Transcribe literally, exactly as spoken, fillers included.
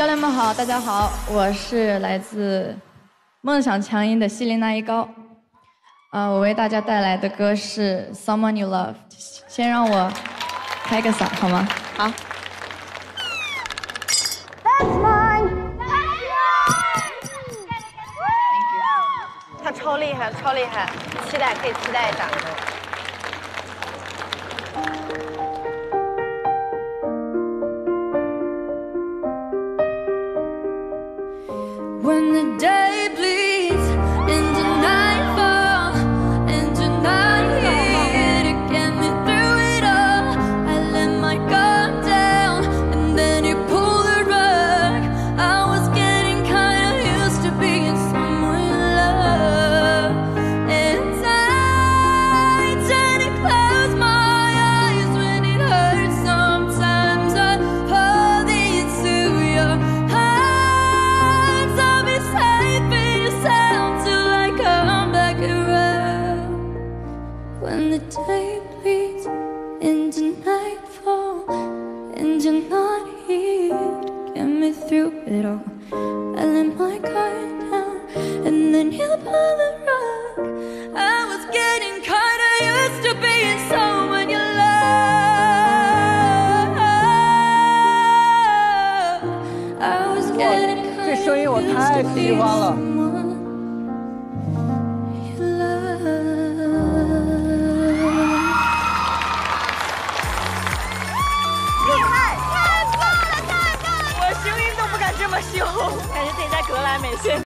教练们好，大家好，我是来自梦想强音的西琳娜一高。呃，我为大家带来的歌是《Someone You Love》，先让我开个嗓好吗？好。 超厉害，超厉害！期待，可以期待一下。When the day bleeds into nightfall, into night here to get me through it all, I let my guard down, and then you pull the rug. I was getting kind of used to being someone you love. When the day bleeds into nightfall, and you're not here to get me through it all, I let my guard down, and then you pull the rug. I was getting kinda used to being someone you love. I was getting kinda used to being someone you love.